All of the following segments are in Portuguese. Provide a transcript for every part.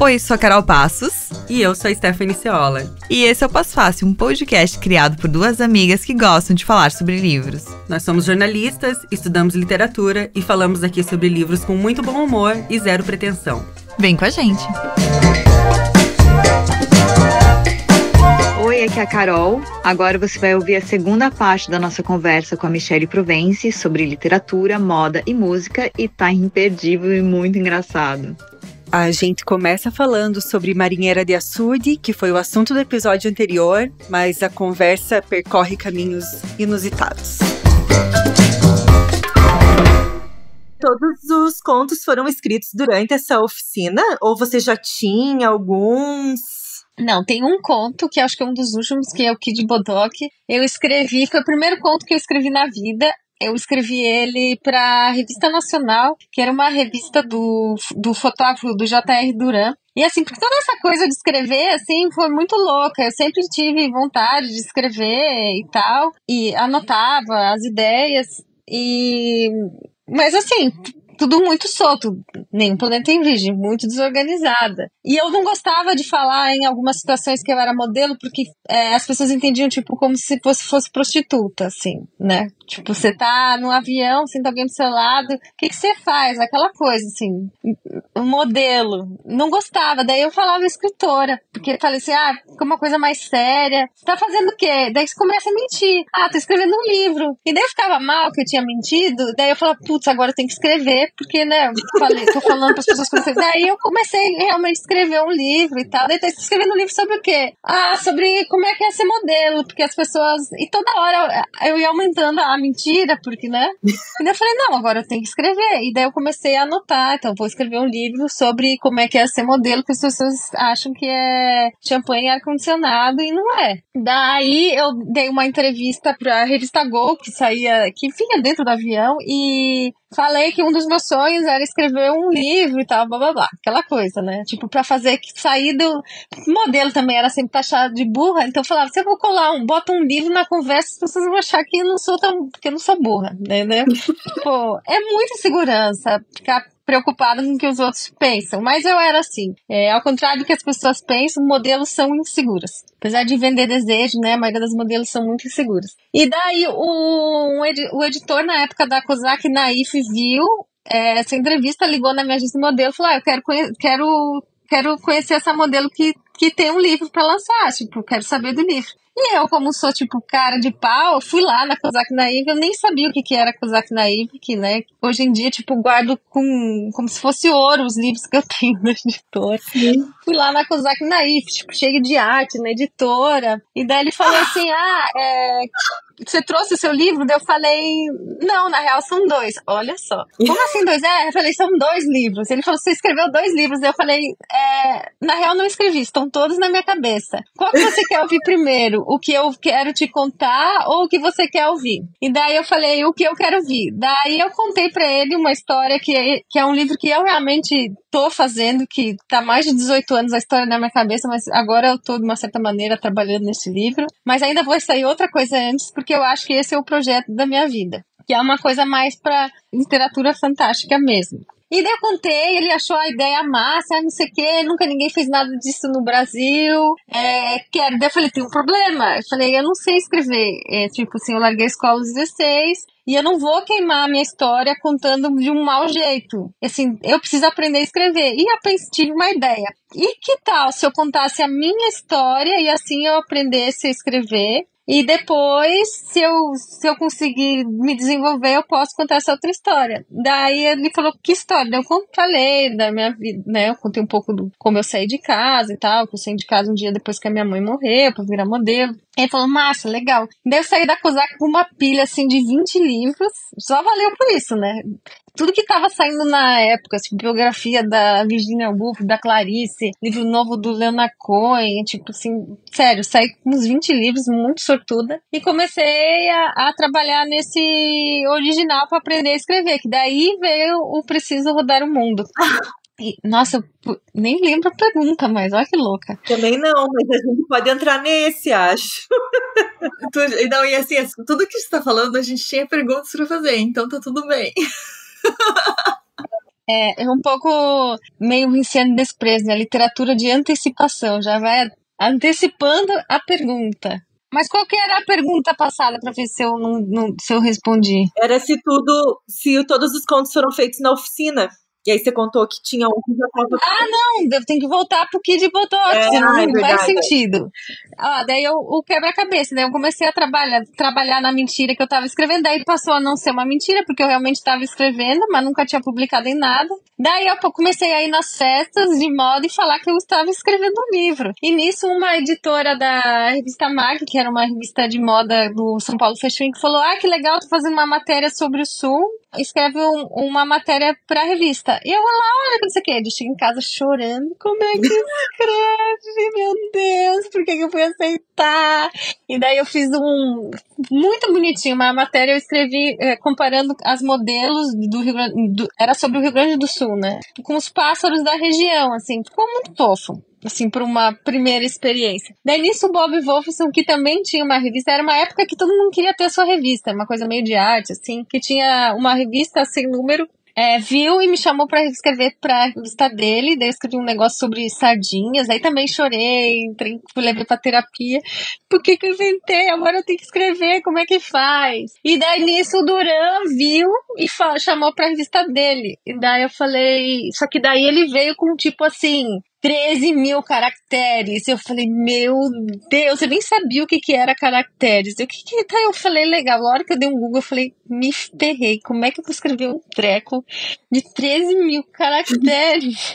Oi, sou a Carol Passos. E eu sou a Stefani Ceolla. E esse é o Passo Fácil, um podcast criado por duas amigas que gostam de falar sobre livros. Nós somos jornalistas, estudamos literatura e falamos aqui sobre livros com muito bom humor e zero pretensão. Vem com a gente! Oi, aqui é a Carol. Agora você vai ouvir a segunda parte da nossa conversa com a Michelli Provensi sobre literatura, moda e música, e tá imperdível e muito engraçado. A gente começa falando sobre Marinheira de Açude, que foi o assunto do episódio anterior, mas a conversa percorre caminhos inusitados. Todos os contos foram escritos durante essa oficina? Ou você já tinha alguns? Não, tem um conto, que acho que é um dos últimos, que é o Kid Bodoc. Eu escrevi, foi o primeiro conto que eu escrevi na vida. Eu escrevi ele para a Revista Nacional, que era uma revista do fotógrafo, do J.R. Duran. E assim, porque toda essa coisa de escrever, assim, foi muito louca. Eu sempre tive vontade de escrever e tal, e anotava as ideias, e... Mas assim... Tudo muito solto, nem um planeta em virgem, muito desorganizada. E eu não gostava de falar em algumas situações que eu era modelo, porque as pessoas entendiam, tipo, como se fosse prostituta, assim, né? Tipo, você tá num avião, senta alguém do seu lado, o que você faz? Aquela coisa, assim, um modelo. Não gostava, daí eu falava escritora, porque eu falei assim, fica uma coisa mais séria. Você tá fazendo o quê? Daí você começa a mentir. Tô escrevendo um livro. E daí eu ficava mal que eu tinha mentido, daí eu falava, putz, agora eu tenho que escrever, porque, né, tô falando para as pessoas que daí eu comecei realmente a escrever um livro e tal, daí tô escrevendo um livro sobre o quê? Sobre como é que é ser modelo, porque as pessoas, e toda hora eu ia aumentando a mentira, porque, né, e daí eu falei, não, agora eu tenho que escrever, e daí eu comecei a anotar, então vou escrever um livro sobre como é que é ser modelo, porque as pessoas acham que é champanhe e ar-condicionado, e não é. Daí eu dei uma entrevista para a revista Gol, que vinha dentro do avião, e falei que um dos meus sonhos era escrever um livro e tal, blá blá blá, aquela coisa, né? Tipo, pra fazer sair do... Modelo também era sempre taxado de burra, então eu falava, se eu vou colar bota um livro na conversa, as pessoas vão achar que eu não sou tão... que eu não sou burra, né? Pô, é muita insegurança ficar preocupada com o que os outros pensam, mas eu era assim, ao contrário do que as pessoas pensam, modelos são inseguras, apesar de vender desejo, né, a maioria das modelos são muito inseguras. E daí o editor na época da Cosac Naify viu essa entrevista, ligou na minha agência de modelo e falou, eu quero conhecer essa modelo que tem um livro pra lançar, tipo, quero saber do livro. E eu, como sou, tipo, cara de pau, fui lá na Cosac Naify, eu nem sabia o que era Cosac Naify, que, né, hoje em dia, tipo, guardo como se fosse ouro os livros que eu tenho da editora. Sim. Fui lá na Cosac Naify, tipo, cheio de arte na editora, e daí ele falou assim, você trouxe seu livro? Daí eu falei, não, na real são dois. Olha só. Como assim dois? Eu falei, são dois livros. Ele falou, você escreveu dois livros. Daí eu falei, na real não escrevi, estão todos na minha cabeça. Qual que você quer ouvir primeiro? O que eu quero te contar ou o que você quer ouvir? E daí eu falei, o que eu quero ouvir? Daí eu contei pra ele uma história que é um livro que eu realmente tô fazendo, que tá mais de 18 anos a história na minha cabeça, mas agora eu tô de uma certa maneira trabalhando nesse livro. Mas ainda vou sair outra coisa antes, porque eu acho que esse é o projeto da minha vida, que é uma coisa mais pra literatura fantástica mesmo. E daí eu contei, ele achou a ideia massa, não sei o que, nunca ninguém fez nada disso no Brasil, daí eu falei, tem um problema, eu falei, eu não sei escrever, tipo assim, eu larguei a escola aos 16, e eu não vou queimar a minha história contando de um mau jeito. Assim, eu preciso aprender a escrever. E eu tive uma ideia. E que tal se eu contasse a minha história e assim eu aprendesse a escrever? E depois, se eu conseguir me desenvolver, eu posso contar essa outra história. Daí ele falou, que história? Eu falei da minha vida, né? Eu contei um pouco do como eu saí de casa e tal, que eu saí de casa um dia depois que a minha mãe morreu, pra virar modelo. Ele falou, massa, legal. Daí eu saí da Cosac com uma pilha, assim, de 20 livros. Só valeu por isso, né? Tudo que tava saindo na época, tipo, biografia da Virginia Woolf, da Clarice, livro novo do Leonard Cohen, tipo assim, sério, saí com uns 20 livros, muito sortuda, e comecei a trabalhar nesse original pra aprender a escrever, que daí veio o Preciso Rodar o Mundo. Nossa, eu nem lembro a pergunta, mas olha que louca. Também não, mas a gente pode entrar nesse, acho. Não, e assim, tudo que você tá falando, a gente tinha perguntas pra fazer, então tá tudo bem. É um pouco meio Vinciane Desprez, né? Literatura de antecipação, já vai antecipando a pergunta. Mas qual que era a pergunta passada para ver se eu respondi? Era se todos os contos foram feitos na oficina. E aí você contou que tinha um que já estava... Ah, não! Eu tenho que voltar pro Kid Bodoc, senão não faz sentido. Ah, daí o quebra-cabeça, né? Eu comecei a trabalhar na mentira que eu estava escrevendo, daí passou a não ser uma mentira, porque eu realmente estava escrevendo, mas nunca tinha publicado em nada. Daí eu comecei a ir nas festas de moda e falar que eu estava escrevendo um livro. E nisso uma editora da revista Mag, que era uma revista de moda do São Paulo Fashion Week, falou, ah, que legal, tô fazendo uma matéria sobre o Sul. Escreve uma matéria pra revista. E eu lá, olha, não sei o que. Eu chego em casa chorando. Como é que escreve? Meu Deus, por que eu fui aceitar? E daí eu fiz muito bonitinho, uma matéria eu escrevi comparando as modelos do Rio Grande... Era sobre o Rio Grande do Sul, né? Com os pássaros da região, assim. Ficou muito fofo, assim, por uma primeira experiência. Daí nisso o Bob Wolfson, que também tinha uma revista, era uma época que todo mundo queria ter a sua revista, uma coisa meio de arte, assim, que tinha uma revista sem número, viu e me chamou pra escrever pra revista dele, daí eu escrevi um negócio sobre sardinhas, aí também chorei, entrei, levei pra terapia, por que que eu inventei? Agora eu tenho que escrever, como é que faz? E daí nisso o Duran viu e chamou pra revista dele, e daí eu falei, só que daí ele veio com tipo assim, 13 mil caracteres, eu falei, meu Deus, eu nem sabia o que era caracteres, eu falei, legal, na hora que eu dei um Google, eu falei, me ferrei, como é que eu vou escrever um treco de 13 mil caracteres?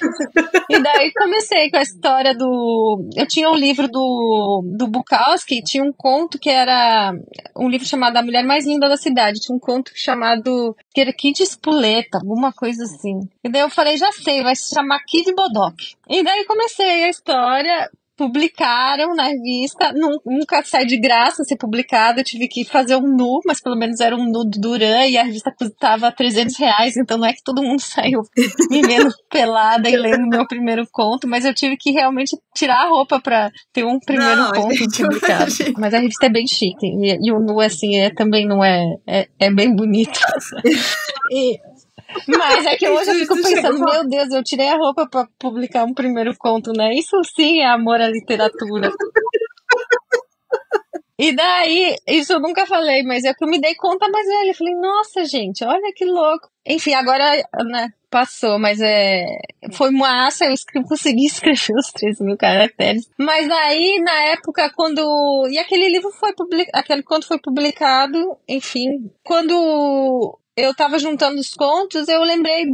E daí comecei com a história eu tinha um livro do Bukowski, tinha um conto que era um livro chamado A Mulher Mais Linda da Cidade, tinha um conto chamado, que era Kid Espuleta, alguma coisa assim, e daí eu falei, já sei, vai se chamar Kid Bodoc, e daí comecei a história, publicaram na revista, nunca sai de graça ser publicado, eu tive que fazer um nu, mas pelo menos era um nu do Duran e a revista custava R$300, então não é que todo mundo saiu me vendo pelada e lendo meu primeiro conto, mas eu tive que realmente tirar a roupa pra ter um primeiro conto publicado. Mas a revista é bem chique, e o nu, assim, também não é bem bonito. Mas é que hoje eu fico pensando, meu Deus, eu tirei a roupa pra publicar um primeiro conto, né? Isso sim é amor à literatura. E daí, isso eu nunca falei, mas é que eu me dei conta mais velha. Eu falei, nossa, gente, olha que louco. Enfim, agora, né, passou, mas foi moaça, eu consegui escrever os 13 mil caracteres. Mas aí, na época, quando... E aquele livro foi publicado, aquele conto foi publicado, enfim, quando... Eu tava juntando os contos, eu lembrei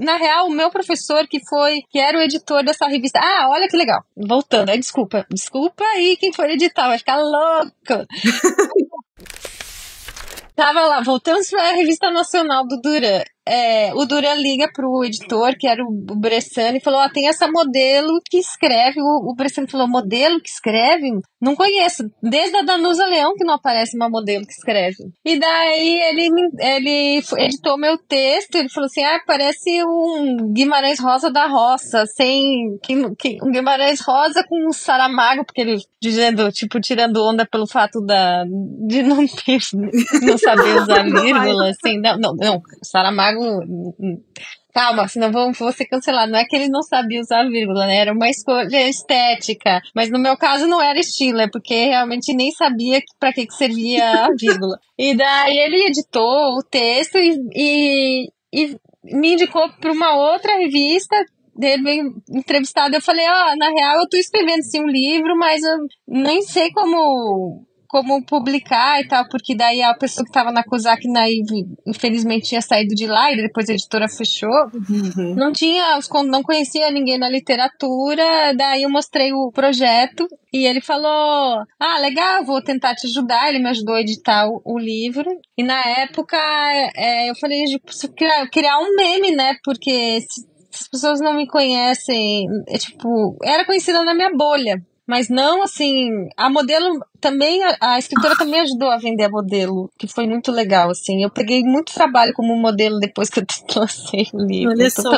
na real, o meu professor que era o editor dessa revista. Ah, olha que legal. Voltando, desculpa aí quem for editar, vai ficar louco. Tava lá, voltamos pra Revista Nacional do Duran. O Duran liga pro editor, que era o Bressani, e falou, tem essa modelo que escreve. O Bressani falou, modelo que escreve? Não conheço, desde a Danusa Leão que não aparece uma modelo que escreve. E daí ele editou meu texto, ele falou assim, parece um Guimarães Rosa da roça, um Guimarães Rosa com um Saramago, porque ele dizendo, tipo, tirando onda pelo fato de não saber usar vírgula, assim, não, Saramago. Calma, senão vou ser cancelado. Não é que ele não sabia usar vírgula, né? Era uma escolha estética. Mas no meu caso não era estilo, é porque realmente nem sabia pra que servia a vírgula. E daí ele editou o texto e me indicou pra uma outra revista. Ele veio entrevistado. Eu falei, na real eu tô escrevendo sim um livro, mas eu nem sei como publicar e tal, porque daí a pessoa que tava na Cosac Naify infelizmente tinha saído de lá e depois a editora fechou. Uhum. Não conhecia ninguém na literatura, daí eu mostrei o projeto e ele falou, legal, vou tentar te ajudar. Ele me ajudou a editar o livro e na época eu falei, preciso criar um meme, né, porque se as pessoas não me conhecem, era conhecida na minha bolha. Mas não, assim, a modelo também, a escritora também ajudou a vender a modelo, que foi muito legal, assim. Eu peguei muito trabalho como modelo depois que eu lancei o livro. Olha só.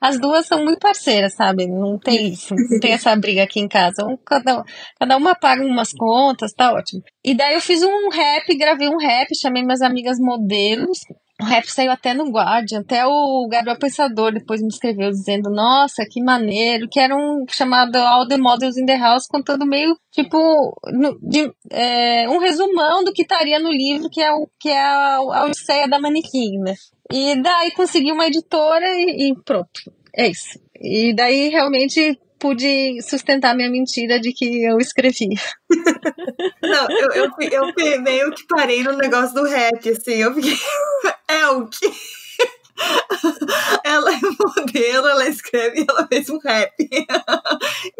As duas são muito parceiras, sabe? Não tem isso, não tem essa briga aqui em casa. Cada uma paga umas contas, tá ótimo. E daí eu fiz um rap, gravei um rap, chamei minhas amigas modelos. O rap saiu até no Guardian, até o Gabriel Pensador depois me escreveu dizendo, nossa, que maneiro, que era um chamado All the Models in the House, contando meio, tipo, um resumão do que estaria no livro, que é a Odisseia da Manequim, né? E daí consegui uma editora e pronto, é isso. E daí realmente pude sustentar minha mentira de que eu escrevi. Não, eu meio que parei no negócio do rap, assim, eu fiquei... É o que... Ela é modelo, ela escreve, ela fez um rap. E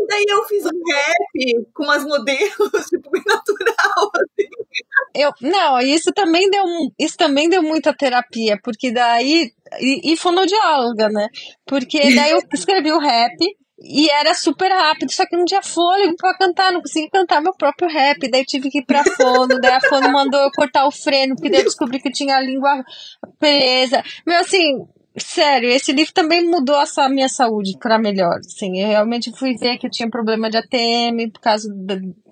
daí eu fiz um rap com as modelos, tipo, bem natural, assim. Isso também deu muita terapia, porque daí... E fonoaudióloga, né? Porque daí eu escrevi o rap... E era super rápido, só que não tinha fôlego pra cantar, não consegui cantar meu próprio rap, daí tive que ir pra fono, daí a fono mandou eu cortar o freno, porque daí eu descobri que eu tinha a língua presa. Meu, assim, sério, esse livro também mudou a minha saúde pra melhor, assim, eu realmente fui ver que eu tinha problema de ATM,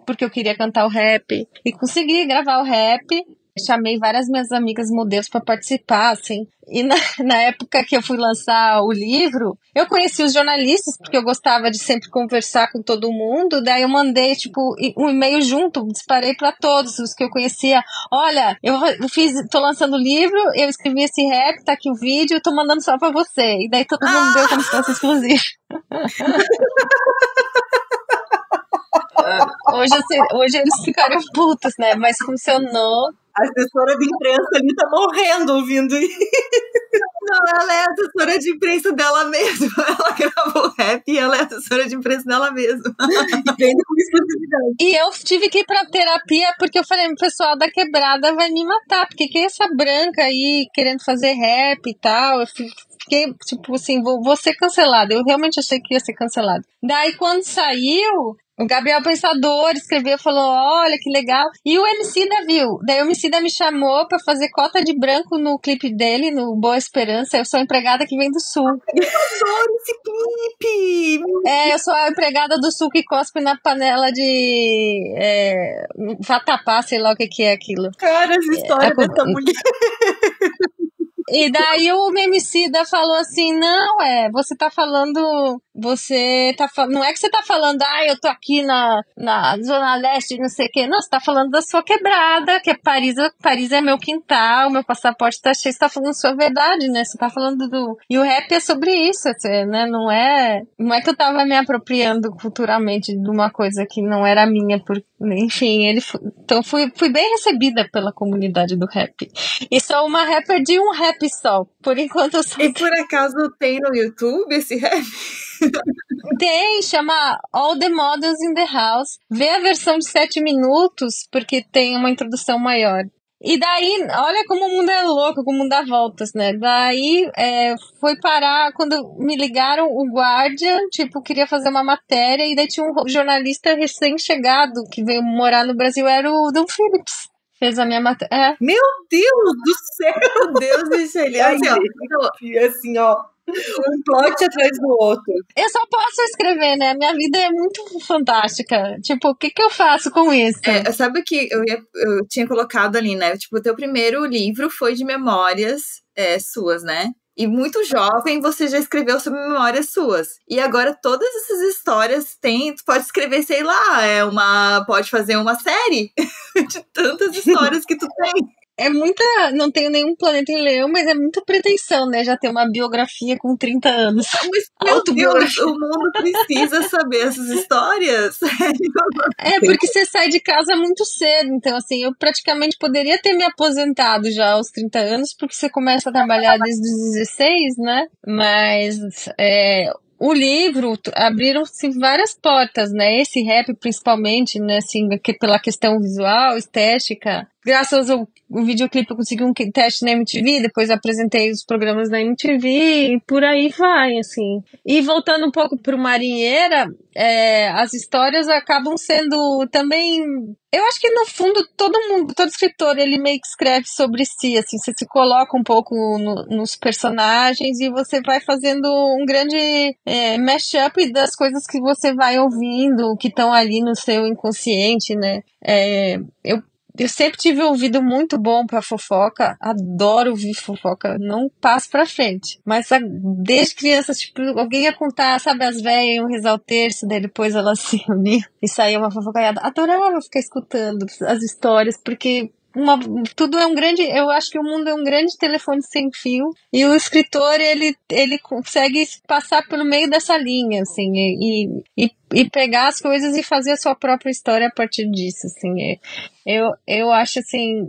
porque eu queria cantar o rap, e consegui gravar o rap. Chamei várias minhas amigas modelos para participar, assim. E na época que eu fui lançar o livro, eu conheci os jornalistas, porque eu gostava de sempre conversar com todo mundo. Daí eu mandei, tipo, um e-mail junto, disparei para todos os que eu conhecia. Olha, tô lançando o livro, eu escrevi esse rap, tá aqui o vídeo, eu tô mandando só para você. E daí todo mundo deu como se fosse exclusivo. Hoje eles ficaram putos, né? Mas funcionou. A assessora de imprensa ali tá morrendo ouvindo isso. Não, ela é a assessora de imprensa dela mesma. Ela gravou rap e ela é a assessora de imprensa dela mesma. E eu tive que ir pra terapia porque eu falei, o pessoal da quebrada vai me matar, porque quem é essa branca aí querendo fazer rap e tal? Eu fiquei, tipo assim, vou ser cancelada. Eu realmente achei que ia ser cancelada. Daí quando saiu... O Gabriel Pensador escreveu, falou, olha que legal. E o Emicida viu. Daí o Emicida me chamou pra fazer cota de branco no clipe dele, no Boa Esperança. Eu sou a empregada que vem do Sul. Eu adoro esse clipe! Eu sou a empregada do Sul que cospe na panela de... vatapá, sei lá o que é aquilo. Cara, as histórias dessa mulher... E daí o Emicida falou assim, não, não é que você tá falando, eu tô aqui na Zona Leste, não sei o quê. Não, você tá falando da sua quebrada, que é Paris é meu quintal, meu passaporte tá cheio, você tá falando sua verdade, né? Você tá falando do... E o rap é sobre isso, assim, né? Não é que eu tava me apropriando culturalmente de uma coisa que não era minha, enfim, então fui bem recebida pela comunidade do rap. E sou uma rapper de um rap só, por enquanto eu sou... E por acaso tem no YouTube esse rap? Tem, chama All the Models in the House. Vê a versão de 7 minutos, porque tem uma introdução maior. E daí, olha como o mundo é louco, como o mundo dá voltas, né? Daí foi parar, quando me ligaram, o Guardian, tipo, queria fazer uma matéria, e daí tinha um jornalista recém-chegado, que veio morar no Brasil, era o Dom Phillips. Fez a minha matéria. É. Meu Deus do céu! Meu Deus, Michelle. Assim, ó. Um plot atrás do outro. Eu só posso escrever, né? Minha vida é muito fantástica. Tipo, o que eu faço com isso? Sabe o que eu tinha colocado ali, né? Tipo, o teu primeiro livro foi de memórias suas, né? E muito jovem você já escreveu sobre memórias suas. E agora todas essas histórias tu pode escrever, sei lá, pode fazer uma série de tantas histórias que tu tem. Não tenho nenhum planeta em leão, mas é muita pretensão, né? Já ter uma biografia com 30 anos. Mas, meu Deus, o mundo precisa saber essas histórias. Porque você sai de casa muito cedo. Então, assim, eu praticamente poderia ter me aposentado já aos 30 anos, porque você começa a trabalhar desde os 16, né? Mas... O livro, abriram-se várias portas, né? Esse rap, principalmente, né? Assim, pela questão visual, estética. Graças ao videoclipe, eu consegui um teste na MTV, depois apresentei os programas na MTV, e por aí vai, assim. E voltando um pouco pro Marinheira, as histórias acabam sendo também... Eu acho que, no fundo, todo escritor, ele meio que escreve sobre si, assim. Você se coloca um pouco nos personagens e você vai fazendo um grande mashup das coisas que você vai ouvindo, que estão ali no seu inconsciente, né? Eu Eu sempre tive um ouvido muito bom pra fofoca, adoro ouvir fofoca, não passo pra frente. Mas desde criança, tipo, alguém ia contar, sabe, as velhas iam rezar o terço, daí depois elas se uniam e saía uma fofocaiada. Adorava ficar escutando as histórias, porque... tudo é um grande, eu acho que o mundo é um grande telefone sem fio, e o escritor, ele consegue passar pelo meio dessa linha, assim, e pegar as coisas e fazer a sua própria história a partir disso, assim, eu acho, assim,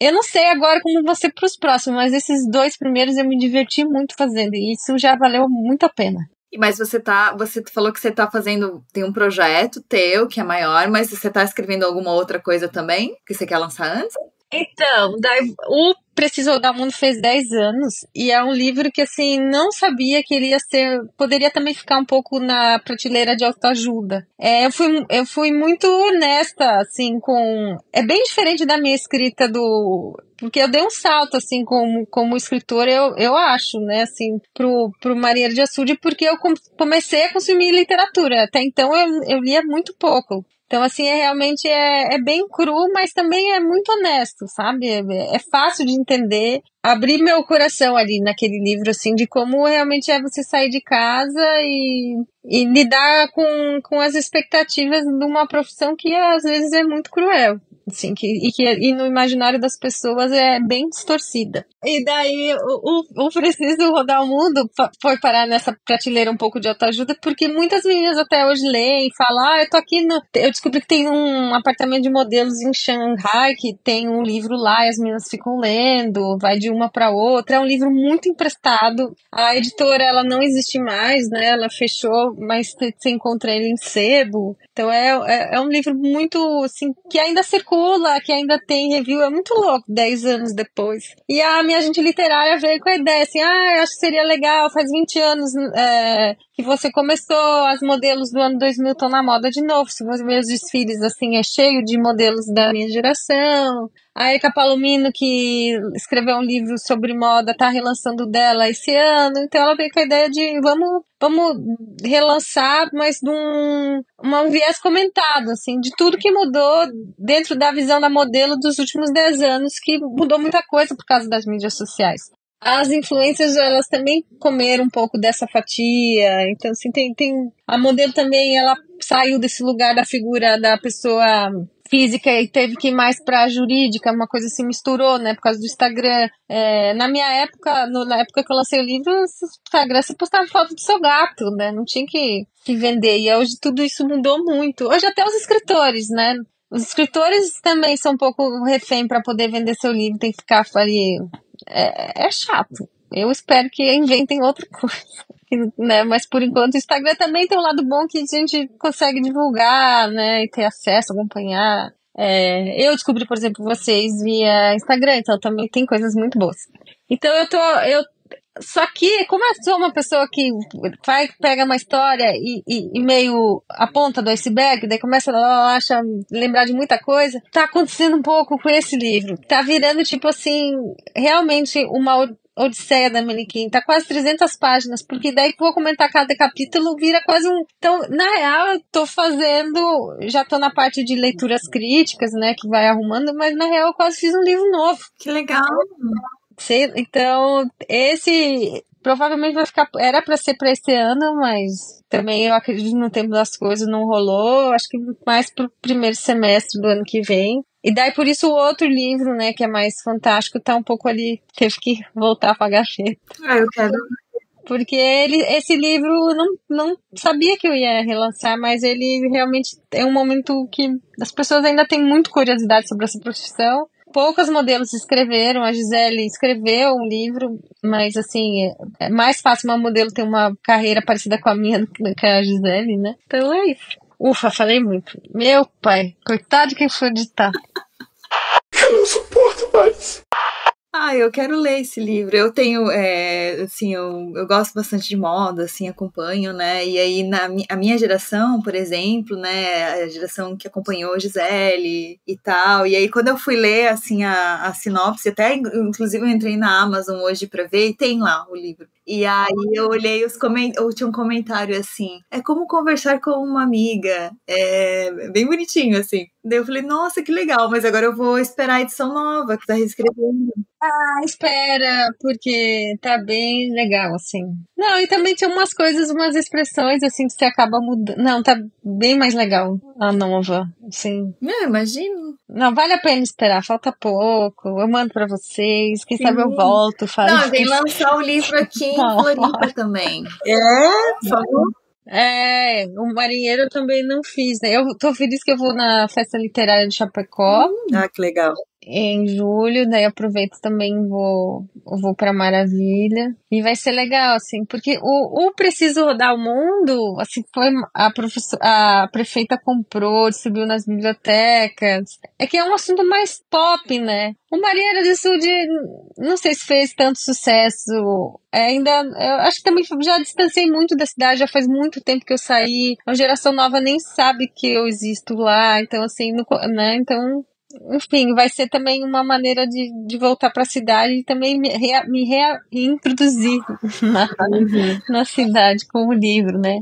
eu não sei agora como vai ser pros próximos, mas esses dois primeiros eu me diverti muito fazendo, e isso já valeu muito a pena. Mas você falou que você tá fazendo, tem um projeto teu que é maior, mas você tá escrevendo alguma outra coisa também que você quer lançar antes? Então, o Preciso Rodar o Mundo fez 10 anos e é um livro que, assim, não sabia que ele ia ser... Poderia também ficar um pouco na prateleira de autoajuda. Eu fui muito honesta, assim, com... É bem diferente da minha escrita do... Porque eu dei um salto, assim, como escritora, eu acho, né, assim, pro Marinheira de Açude, porque eu comecei a consumir literatura. Até então eu lia muito pouco. Então, assim, realmente é bem cru, mas também é muito honesto, sabe? É fácil de entender. Abri meu coração ali naquele livro, assim, de como realmente é você sair de casa e lidar com as expectativas de uma profissão que, às vezes, é muito cruel. Assim, e no imaginário das pessoas é bem distorcida. E daí o Preciso Rodar o Mundo foi parar nessa prateleira um pouco de autoajuda, porque muitas meninas até hoje leem e falam, eu tô aqui no... Eu descobri que tem um apartamento de modelos em Xangai, que tem um livro lá e as meninas ficam lendo, vai de uma pra outra, é um livro muito emprestado. A editora, ela não existe mais, né, ela fechou, mas você encontra ele em sebo. Então é um livro muito, assim, que ainda circula, que ainda tem review, é muito louco, 10 anos depois. E a minha gente literária veio com a ideia, assim, eu acho que seria legal, faz 20 anos que você começou, as modelos do ano 2000 estão na moda de novo, se você ver os desfiles, assim, é cheio de modelos da minha geração. A Erika Palomino, que escreveu um livro sobre moda, tá relançando dela esse ano, então ela veio com a ideia de vamos relançar, mas de um viés comentado, assim, de tudo que mudou dentro da visão da modelo dos últimos 10 anos, que mudou muita coisa por causa das mídias sociais. As influencers, elas também comeram um pouco dessa fatia, então, assim, tem a modelo também, ela saiu desse lugar da figura da pessoa física e teve que ir mais pra jurídica, uma coisa assim, misturou, né, por causa do Instagram. Na minha época, na época que eu lancei o livro, o Instagram você postava foto do seu gato, né, não tinha que vender, e hoje tudo isso mudou muito. Hoje até os escritores, né, os escritores também são um pouco refém pra poder vender seu livro, tem que ficar ali... É chato. Eu espero que inventem outra coisa, né? Mas por enquanto o Instagram também tem um lado bom que a gente consegue divulgar, né? E ter acesso, acompanhar. Eu descobri, por exemplo, vocês via Instagram, então também tem coisas muito boas. Então só que, como eu sou uma pessoa que vai, pega uma história e meio a ponta do iceberg, daí começa a lembrar de muita coisa, tá acontecendo um pouco com esse livro. Tá virando, tipo assim, realmente uma odisseia da Meliquim. Tá quase 300 páginas, porque daí que vou comentar cada capítulo, vira quase um... Então, na real, eu tô fazendo... Já tô na parte de leituras críticas, né, que vai arrumando, mas na real eu quase fiz um livro novo. Que legal! Então, esse provavelmente vai ficar... Era pra ser pra esse ano, mas também eu acredito no tempo das coisas, não rolou. Acho que mais pro primeiro semestre do ano que vem. E daí, por isso, o outro livro, né, que é mais fantástico, tá um pouco ali... Teve que voltar pra gaveta. Eu quero... Porque esse livro, não sabia que eu ia relançar, mas ele realmente é um momento que as pessoas ainda têm muita curiosidade sobre essa profissão. Poucas modelos escreveram, a Gisele escreveu um livro, mas assim, é mais fácil uma modelo ter uma carreira parecida com a minha do que a Gisele, né? Então é isso. Ufa, falei muito. Meu pai, coitado de quem for editar. Eu não suporto mais. Eu quero ler esse livro. Eu tenho, assim, eu gosto bastante de moda, assim, acompanho, né? E aí, a minha geração, por exemplo, né? A geração que acompanhou Gisele e tal. E aí, quando eu fui ler, assim, a sinopse, até, inclusive, eu entrei na Amazon hoje pra ver e tem lá o livro. E aí eu olhei os comentários, tinha um comentário assim, é como conversar com uma amiga, é bem bonitinho assim. Daí eu falei, nossa, que legal, mas agora eu vou esperar a edição nova que tá reescrevendo. Ah, espera, porque tá bem legal, assim. Não, e também tinha umas coisas, umas expressões, assim, que você acaba mudando. Não, tá bem mais legal a nova, assim. Não, imagino. Não, vale a pena esperar, falta pouco. Eu mando pra vocês, quem sabe eu volto, falo. Não, vem lançar o livro aqui em Floripa também. É, por favor. É, o marinheiro eu também não fiz, né? Eu tô feliz que eu vou na festa literária de Chapecó. Ah, que legal. Em julho, daí aproveito também, vou pra Maravilha. E vai ser legal, assim, porque o Preciso Rodar o Mundo, assim, foi a prefeita comprou, distribuiu nas bibliotecas. É que é um assunto mais pop, né? O Marinheira de Açude, não sei se fez tanto sucesso, ainda, eu acho que também já distanciei muito da cidade, já faz muito tempo que eu saí, a geração nova nem sabe que eu existo lá, então assim, né, então... Enfim, vai ser também uma maneira de voltar para a cidade e também me reintroduzir na cidade com o livro, né?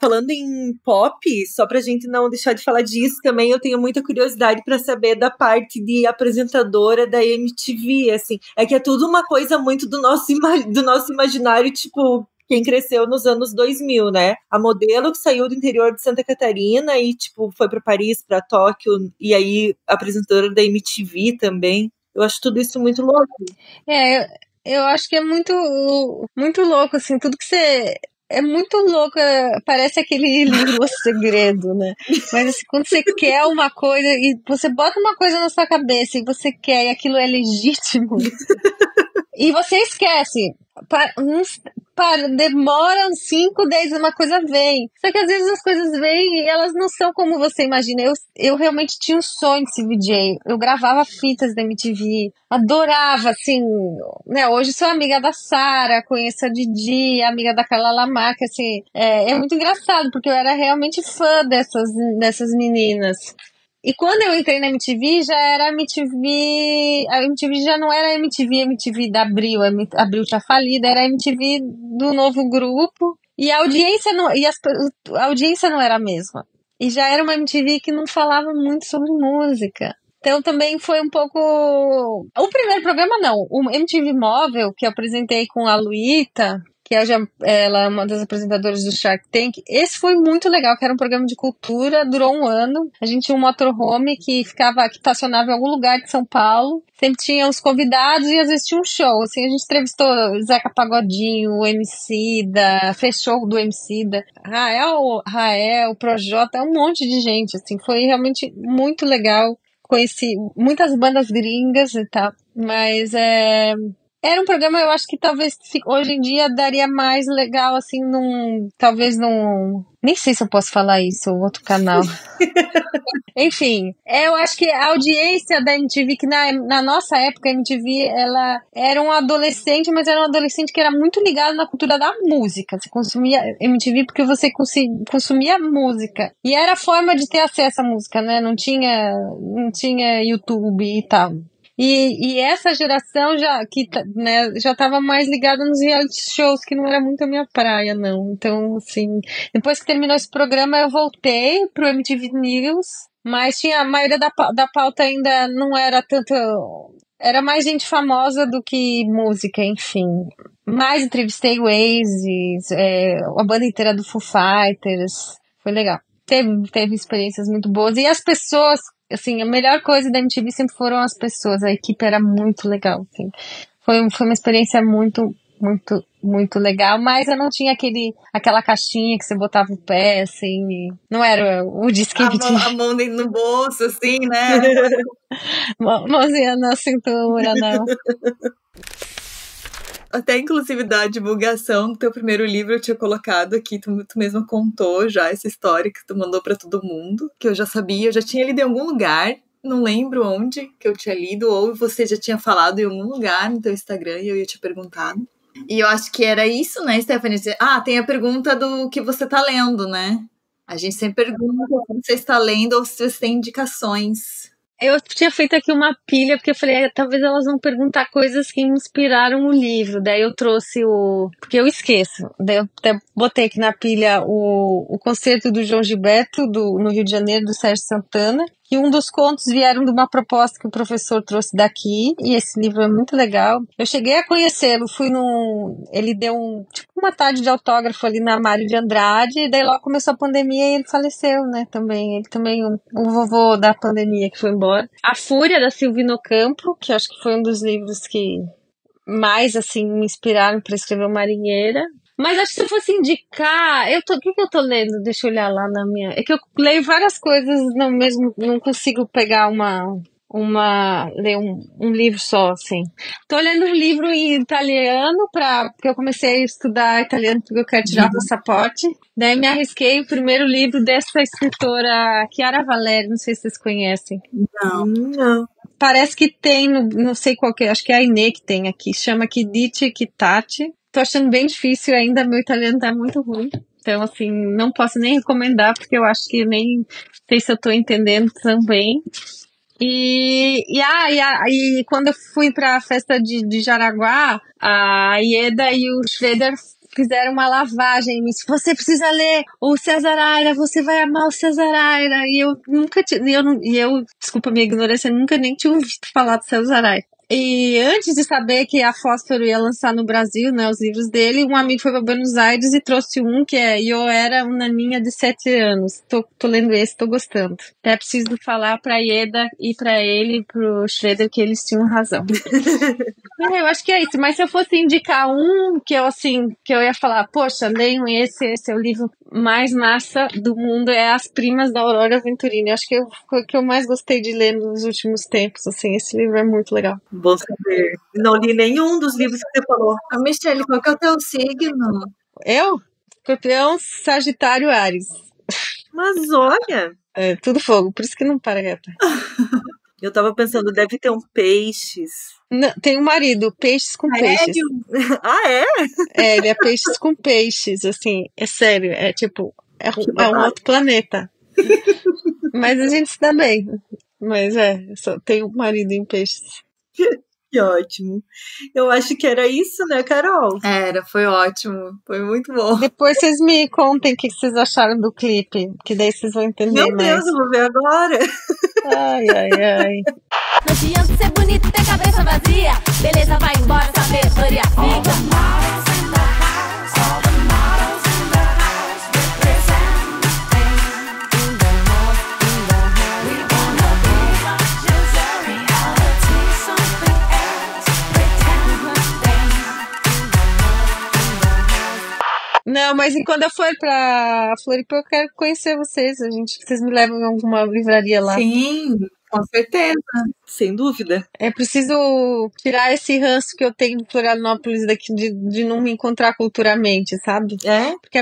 Falando em pop, só pra gente não deixar de falar disso também, eu tenho muita curiosidade pra saber da parte de apresentadora da MTV, assim. É que é tudo uma coisa muito do nosso imaginário, tipo... Quem cresceu nos anos 2000, né? A modelo que saiu do interior de Santa Catarina e, tipo, foi para Paris, para Tóquio, e aí apresentadora da MTV também. Eu acho tudo isso muito louco. É, eu acho que é muito louco, assim, tudo que você... É muito louco, parece aquele livro O Segredo, né? Mas assim, quando você quer uma coisa, e você bota uma coisa na sua cabeça e você quer, e aquilo é legítimo, e você esquece. Demoram 5, 10, uma coisa vem. Só que às vezes as coisas vêm e elas não são como você imagina. Eu realmente tinha um sonho de ser VJ. Eu gravava fitas da MTV. Adorava, assim... Né? Hoje sou amiga da Sarah, conheço a Didi, amiga da Carla Lamarca, assim... É muito engraçado, porque eu era realmente fã dessas meninas. E quando eu entrei na MTV, já era MTV... A MTV já não era a MTV da Abril. A Abril tinha falido, era a MTV do novo grupo. E a audiência não era a mesma. E já era uma MTV que não falava muito sobre música. Então também foi um pouco... O primeiro programa não. O MTV Móvel, que eu apresentei com a Luíta... Ela é uma das apresentadoras do Shark Tank. Esse foi muito legal, que era um programa de cultura, durou 1 ano. A gente tinha um motorhome que estacionava em algum lugar de São Paulo. Sempre tinha os convidados e às vezes tinha um show. Assim, a gente entrevistou Zeca Pagodinho, o Emicida, fechou do Emicida, Rael, Projota, um monte de gente. Assim, foi realmente muito legal. Conheci muitas bandas gringas e tal, mas era um programa, eu acho que talvez hoje em dia daria mais legal, assim, nem sei se eu posso falar isso, outro canal. Enfim, eu acho que a audiência da MTV, que na nossa época a MTV, ela era um adolescente, mas era um adolescente que era muito ligado na cultura da música. Você consumia MTV porque você consumia música. E era a forma de ter acesso à música, né? Não tinha YouTube e tal. E essa geração já estava mais ligada nos reality shows, que não era muito a minha praia, não. Então, assim, depois que terminou esse programa, eu voltei pro MTV News, mas tinha a maioria da pauta ainda não era tanto... Era mais gente famosa do que música, enfim. Mas entrevistei o Oasis, a banda inteira do Foo Fighters, foi legal. Teve experiências muito boas. E as pessoas... Assim, a melhor coisa da MTV sempre foram as pessoas. A equipe era muito legal, assim. Foi uma experiência muito, muito, muito legal. Mas eu não tinha aquela caixinha que você botava o pé, assim. Não era o disquete. A mão no bolso, assim, né? Mãozinha na cintura, não. Até, inclusive, da divulgação do teu primeiro livro, eu tinha colocado aqui, tu mesma contou já essa história que tu mandou pra todo mundo, que eu já sabia, eu já tinha lido em algum lugar, não lembro onde que eu tinha lido, ou você já tinha falado em algum lugar no teu Instagram e eu ia te perguntado. E eu acho que era isso, né, Stefani? Ah, tem a pergunta do que você tá lendo, né? A gente sempre pergunta se você está lendo ou se você tem indicações. Eu tinha feito aqui uma pilha, porque eu falei, talvez elas vão perguntar coisas que inspiraram o livro. Daí eu trouxe o... porque eu esqueço. Daí eu até botei aqui na pilha o concerto do João Gilberto, no Rio de Janeiro, do Sérgio Santana. E um dos contos vieram de uma proposta que o professor trouxe daqui, e esse livro é muito legal. Eu cheguei a conhecê-lo, fui num... ele deu tipo uma tarde de autógrafo ali na Mário de Andrade, e daí logo começou a pandemia e ele faleceu, né, também. Ele também, o vovô da pandemia que foi embora. A Fúria, da Silvina Ocampo, que acho que foi um dos livros que mais, assim, me inspiraram para escrever o Marinheira. Mas acho que se eu fosse indicar... o que eu tô lendo? Deixa eu olhar lá na minha... É que eu leio várias coisas no mesmo... Não consigo pegar ler um livro só, assim. Tô lendo um livro em italiano, porque eu comecei a estudar italiano porque eu quero tirar o passaporte. Daí me arrisquei o primeiro livro dessa escritora Chiara Valeri. Não sei se vocês conhecem. Não. Parece que tem, não sei qual que é. Acho que é a Inê que tem aqui. Chama Kidite Kitati. Tô achando bem difícil ainda, meu italiano tá muito ruim. Então, assim, não posso nem recomendar, porque eu acho que nem sei se eu tô entendendo também. E quando eu fui pra festa de Jaraguá, a Ieda e o Schroeder fizeram uma lavagem em mim. Você precisa ler o Cesar Aira, você vai amar o Cesar Aira. E eu nunca tinha... desculpa a minha ignorância, nunca nem tinha ouvido falar do Cesar Aira. E antes de saber que a Fósforo ia lançar no Brasil, né, os livros dele, um amigo foi para Buenos Aires e trouxe um que é Eu Era Uma Naninha de 7 anos. Tô lendo esse, tô gostando. Até preciso falar pra Ieda e pra ele, pro Schroeder, que eles tinham razão. Eu acho que é isso, mas se eu fosse indicar um que eu ia falar, poxa, leiam esse é o livro mais massa do mundo, é As Primas da Aurora Venturini. Eu acho que foi o que eu mais gostei de ler nos últimos tempos, assim, esse livro é muito legal. Bom saber. Não li nenhum dos livros que você falou. Michelle, qual que é o teu signo? Eu? Escorpião, Sagitário, Áries. Mas olha... É, tudo fogo, por isso que não para reta. Eu tava pensando, deve ter um peixes. Não, tem um marido, peixes com peixes. Ah, é? É, ele é peixes com peixes, assim, é sério, é tipo, é um outro planeta. Mas a gente se dá bem. Mas só tem um marido em peixes. Que ótimo. Eu acho que era isso, né, Carol? Foi ótimo. Foi muito bom. Depois vocês me contem o que vocês acharam do clipe, que daí vocês vão entender mais. Meu Deus, eu vou ver agora. Ai. Não adianta ser bonito e ter cabeça vazia. Beleza, vai embora, sabedoria fica. Não, mas quando eu for pra Floripa, eu quero conhecer vocês. Vocês me levam em alguma livraria lá. Sim, com certeza. Sem dúvida. É preciso tirar esse ranço que eu tenho de Florianópolis daqui, de não me encontrar culturalmente, sabe? É? Porque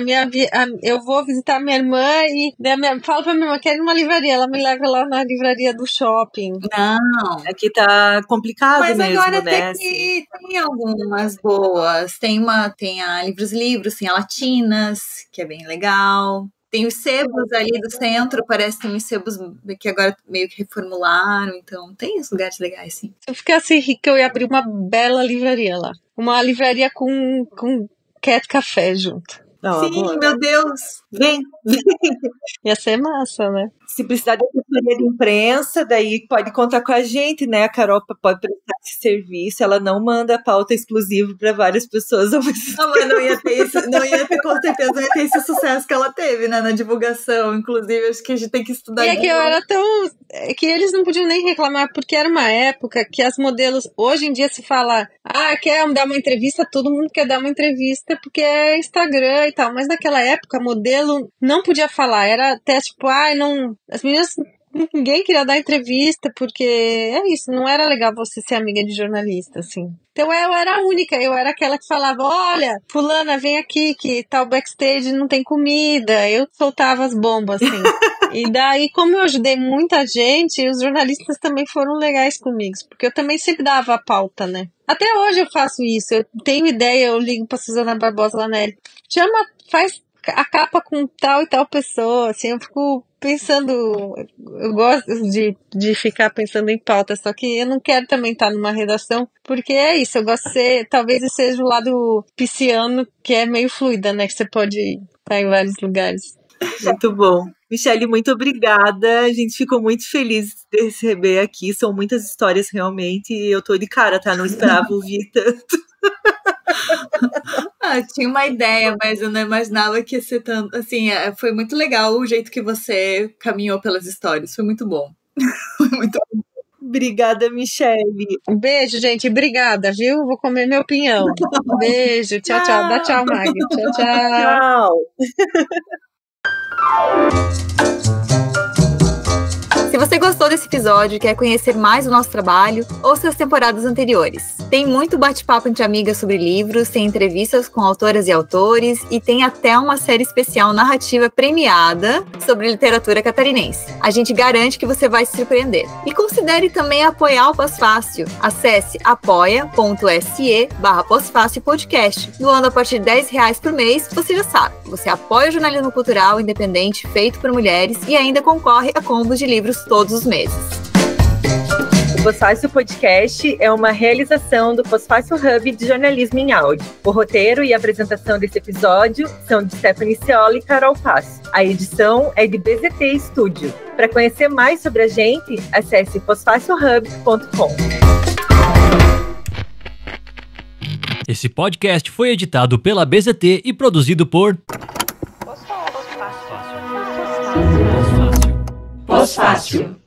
eu vou visitar minha irmã e falo pra minha irmã, quero ir numa livraria. Ela me leva lá na livraria do shopping. Não, aqui tá complicado mesmo, né? Mas agora até que tem algumas boas. Tem a Livros, tem a Latinas, que é bem legal. Tem os sebos ali do centro, parece que tem uns sebos que agora meio que reformularam, então tem uns lugares legais, sim. Se eu ficasse rica, eu ia abrir uma bela livraria lá. Uma livraria com cat café junto. Sim, meu Deus! Vem! Ia ser massa, né? Se precisar de assessoria de imprensa, daí pode contar com a gente, né? A Carol pode prestar esse serviço, ela não manda a pauta exclusiva para várias pessoas. Não ia ter, com certeza, não ia ter esse sucesso que ela teve, né? Na divulgação, inclusive, acho que a gente tem que estudar. E é que eu era tão... É que eles não podiam nem reclamar, porque era uma época que as modelos... Hoje em dia se fala, quer dar uma entrevista? Todo mundo quer dar uma entrevista, porque é Instagram e tal. Mas naquela época, a modelo não podia falar. Era até tipo, não... As meninas, ninguém queria dar entrevista, porque é isso, não era legal você ser amiga de jornalista, assim. Então eu era a única, eu era aquela que falava, olha, fulana, vem aqui, que tá o backstage, não tem comida. Eu soltava as bombas, assim. E daí, como eu ajudei muita gente, os jornalistas também foram legais comigo, porque eu também sempre dava a pauta, né? Até hoje eu faço isso, eu tenho ideia, eu ligo pra Suzana Barbosa lá na L. Faz a capa com tal e tal pessoa, assim, eu fico pensando, eu gosto de ficar pensando em pauta, só que eu não quero também estar numa redação, porque é isso, eu gosto de ser, talvez eu seja o lado pisciano, que é meio fluida, né, que você pode estar em vários lugares. Muito bom. Michelli, muito obrigada, a gente ficou muito feliz de receber aqui, são muitas histórias realmente, e eu tô de cara, tá, não esperava ouvir tanto. Ah, tinha uma ideia, mas eu não imaginava que ia ser tanto, assim, foi muito legal o jeito que você caminhou pelas histórias, foi muito bom. Foi muito bom. Obrigada, Michelli. Um beijo, gente, obrigada, viu? Vou comer meu pinhão. Um beijo, tchau, tchau. Dá tchau, Maggie. Tchau, tchau. Tchau. Se você gostou desse episódio e quer conhecer mais o nosso trabalho, ouça as temporadas anteriores. Tem muito bate-papo entre amigas sobre livros, tem entrevistas com autoras e autores e tem até uma série especial narrativa premiada sobre literatura catarinense. A gente garante que você vai se surpreender. E considere também apoiar o Pós-Fácil. Acesse apoia.se/Pós-Fácil Podcast. Doando a partir de R$10 por mês, você já sabe. Você apoia o jornalismo cultural independente feito por mulheres e ainda concorre a combos de livros todos os meses. O Pós-Fácil Podcast é uma realização do Pós-Fácil Hub de jornalismo em áudio. O roteiro e a apresentação desse episódio são de Stefani Ceolla e Carol Passos. A edição é de BZT Studio. Para conhecer mais sobre a gente, acesse posfacilhub.com. Esse podcast foi editado pela BZT e produzido por Pós-Fácil. Pós-Fácil.